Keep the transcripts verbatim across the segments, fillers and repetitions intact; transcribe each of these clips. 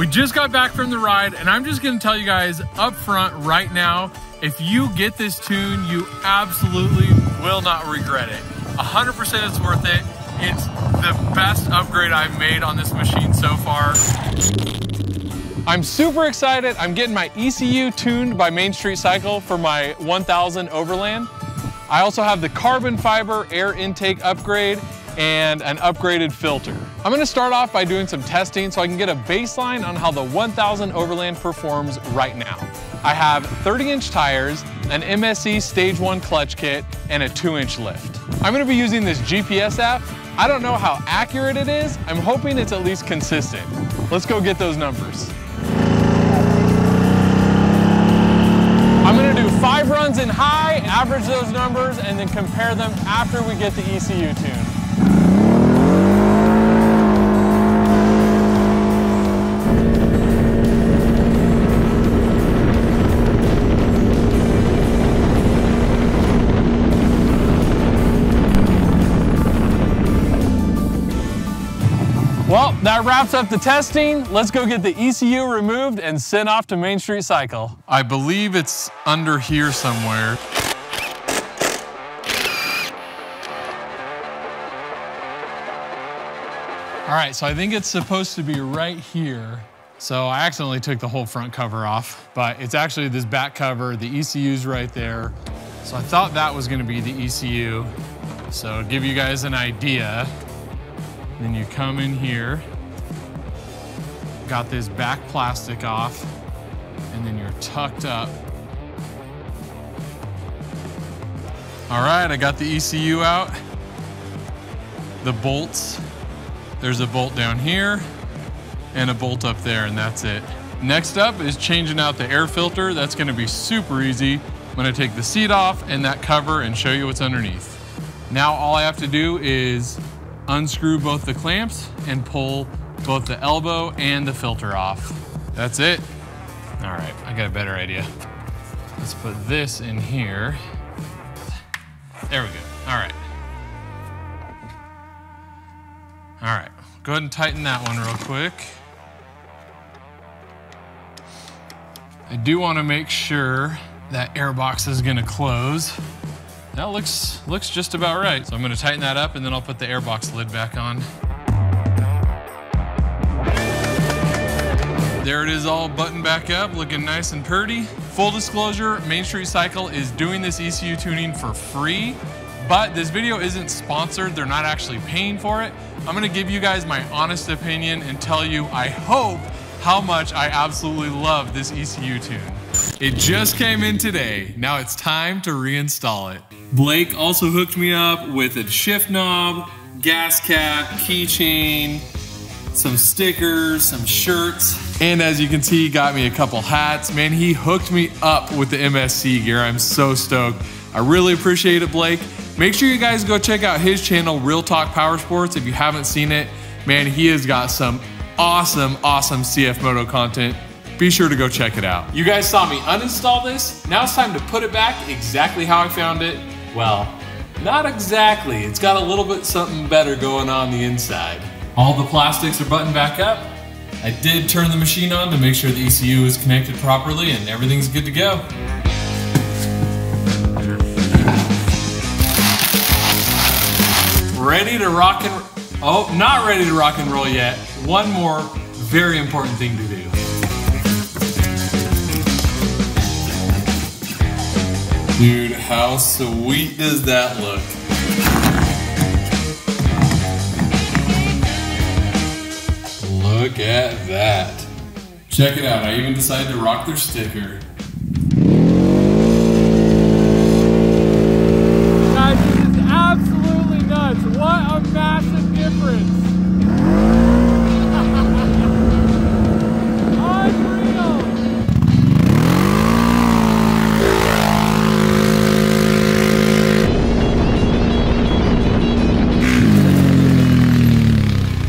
We just got back from the ride, and I'm just gonna tell you guys up front right now, if you get this tune, you absolutely will not regret it. one hundred percent it's worth it. It's the best upgrade I've made on this machine so far. I'm super excited. I'm getting my E C U tuned by Main Street Cycle for my one thousand Overland. I also have the carbon fiber air intake upgrade and an upgraded filter. I'm gonna start off by doing some testing so I can get a baseline on how the one thousand Overland performs right now. I have thirty inch tires, an M S C stage one clutch kit, and a two inch lift. I'm gonna be using this G P S app. I don't know how accurate it is. I'm hoping it's at least consistent. Let's go get those numbers. I'm gonna do five runs in high, average those numbers, and then compare them after we get the E C U tuned. Well, that wraps up the testing. Let's go get the E C U removed and sent off to Main Street Cycle. I believe it's under here somewhere. All right, so I think it's supposed to be right here. So I accidentally took the whole front cover off, but it's actually this back cover. The E C U's right there. So I thought that was gonna be the E C U. So to give you guys an idea, then you come in here, got this back plastic off, and then you're tucked up. All right, I got the E C U out. The bolts, there's a bolt down here and a bolt up there, and that's it. Next up is changing out the air filter. That's gonna be super easy. I'm gonna take the seat off and that cover and show you what's underneath. Now all I have to do is unscrew both the clamps and pull both the elbow and the filter off. That's it. All right, I got a better idea. Let's put this in here. There we go, all right. All right, go ahead and tighten that one real quick. I do wanna make sure that air box is gonna close. That looks, looks just about right. So I'm gonna tighten that up and then I'll put the airbox lid back on. There it is, all buttoned back up, looking nice and pretty. Full disclosure, Main Street Cycle is doing this E C U tuning for free, but this video isn't sponsored. They're not actually paying for it. I'm gonna give you guys my honest opinion and tell you, I hope, how much I absolutely love this E C U tune. It just came in today. Now it's time to reinstall it. Blake also hooked me up with a shift knob, gas cap, keychain, some stickers, some shirts. And as you can see, he got me a couple hats. Man, he hooked me up with the M S C gear. I'm so stoked. I really appreciate it, Blake. Make sure you guys go check out his channel, Real Talk Power Sports, if you haven't seen it. Man, he has got some awesome, awesome C F Moto content. Be sure to go check it out. You guys saw me uninstall this. Now it's time to put it back exactly how I found it. Well, not exactly. It's got a little bit something better going on the inside. All the plastics are buttoned back up. I did turn the machine on to make sure the E C U is connected properly and everything's good to go. Ready to rock and, oh, not ready to rock and roll yet. One more very important thing to do. Dude, how sweet does that look? Look at that. Check it out, I even decided to rock their sticker. Guys, this is absolutely nuts. What a massive difference.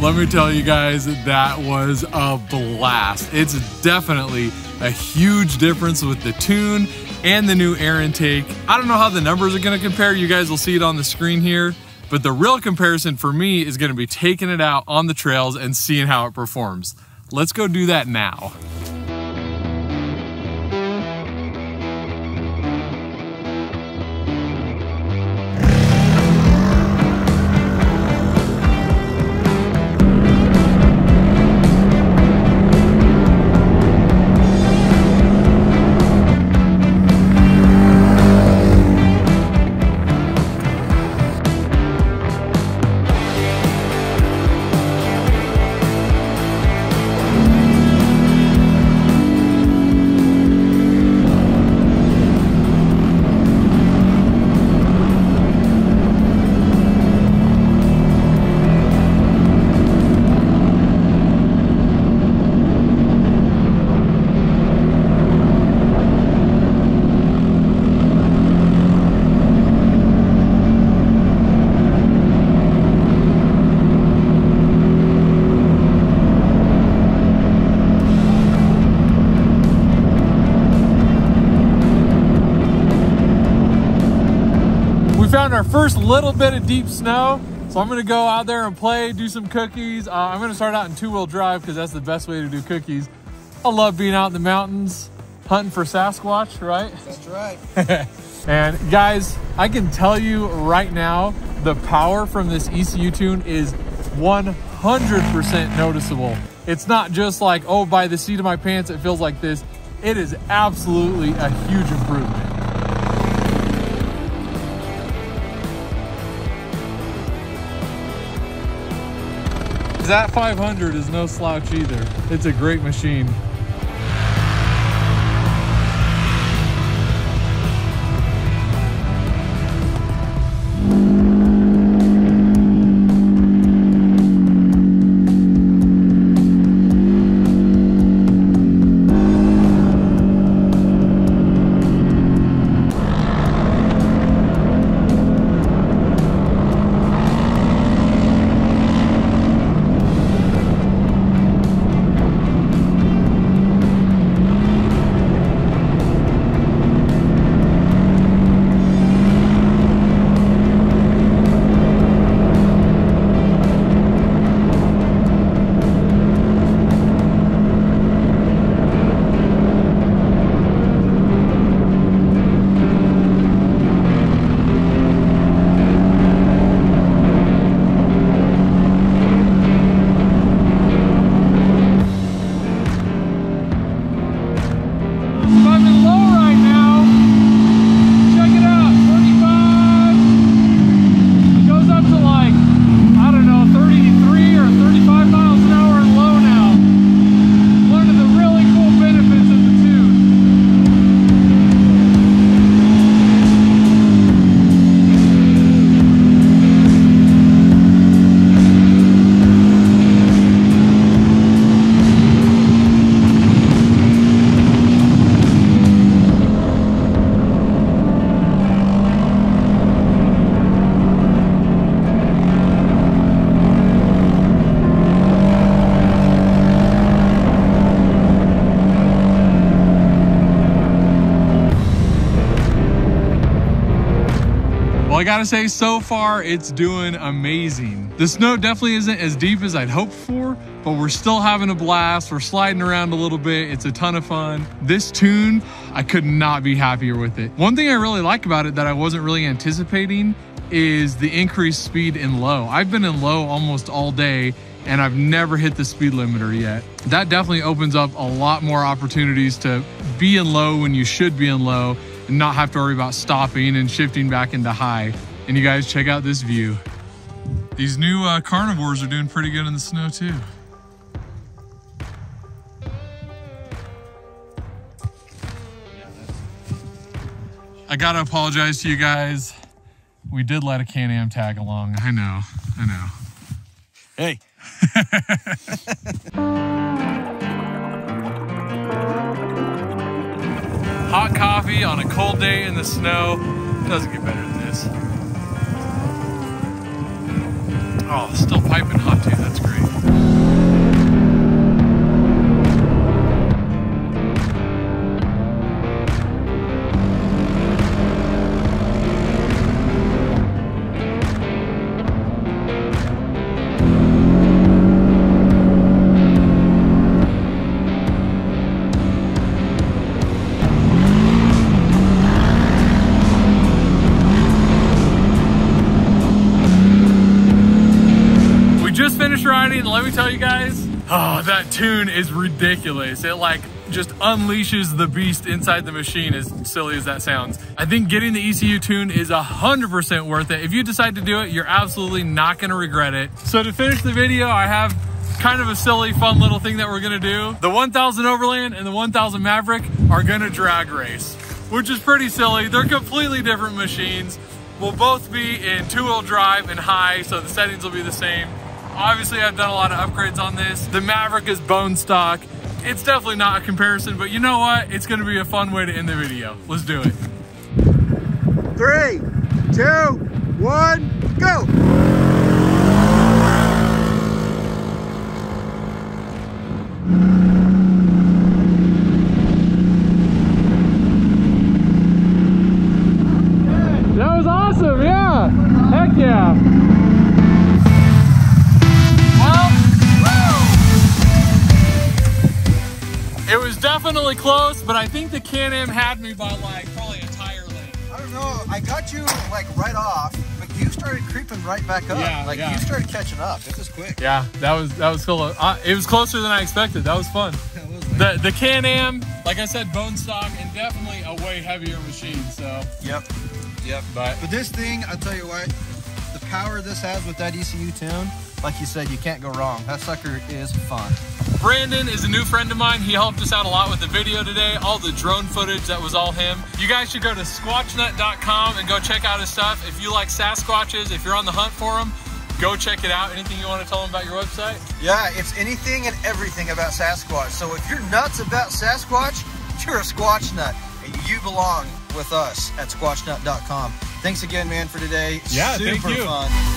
Let me tell you guys, that was a blast. It's definitely a huge difference with the tune and the new air intake. I don't know how the numbers are gonna compare. You guys will see it on the screen here, but the real comparison for me is gonna be taking it out on the trails and seeing how it performs. Let's go do that now. Our first little bit of deep snow, so I'm gonna go out there and play, do some cookies. uh, I'm gonna start out in two-wheel drive because that's the best way to do cookies. I love being out in the mountains hunting for Sasquatch, right? That's right. And guys, I can tell you right now, the power from this E C U tune is one hundred percent noticeable. It's not just like, oh, by the seat of my pants it feels like this. It is absolutely a huge improvement. That five hundred is no slouch either. It's a great machine. I gotta say, so far it's doing amazing. The snow definitely isn't as deep as I'd hoped for, but we're still having a blast. We're sliding around a little bit. It's a ton of fun. This tune, I could not be happier with it. One thing I really like about it that I wasn't really anticipating is the increased speed in low. I've been in low almost all day and I've never hit the speed limiter yet. That definitely opens up a lot more opportunities to be in low when you should be in low and not have to worry about stopping and shifting back into high. And you guys, check out this view. These new uh, carnivores are doing pretty good in the snow too. I gotta apologize to you guys. We did let a Can-Am tag along. I know, I know. Hey. Hot coffee on a cold day in the snow. Doesn't get better than this. Oh, still piping hot too, that's great. let me tell you guys, oh, that tune is ridiculous. It like just unleashes the beast inside the machine, as silly as that sounds. I think getting the E C U tune is one hundred percent worth it. If you decide to do it, you're absolutely not gonna regret it. So to finish the video, I have kind of a silly, fun little thing that we're gonna do. The one thousand Overland and the one thousand Maverick are gonna drag race, which is pretty silly. They're completely different machines. We'll both be in two-wheel drive and high, so the settings will be the same. Obviously, I've done a lot of upgrades on this. The Maverick is bone stock. It's definitely not a comparison, but you know what? It's gonna be a fun way to end the video. Let's do it. Three, two, one, go! That was awesome, yeah! Heck yeah! It was definitely close, but I think the Can-Am had me by like probably a tire length. I don't know. I got you like right off, but you started creeping right back up. Yeah, like yeah. You started catching up. This is quick. Yeah, that was that was cool. Uh, it was closer than I expected. That was fun. That was nice. The the Can-Am, like I said, bone stock and definitely a way heavier machine. So. Yep. Yep. But but this thing, I'll tell you what, the power this has with that E C U tune, like you said, you can't go wrong. That sucker is fun. Brandon is a new friend of mine. He helped us out a lot with the video today. All the drone footage, that was all him. You guys should go to squatch nut dot com and go check out his stuff. If you like Sasquatches, if you're on the hunt for them, go check it out. Anything you want to tell them about your website? Yeah, it's anything and everything about Sasquatch. So if you're nuts about Sasquatch, you're a Squatch Nut, and you belong with us at squatch nut dot com. Thanks again, man, for today. Yeah, super thank you. Fun.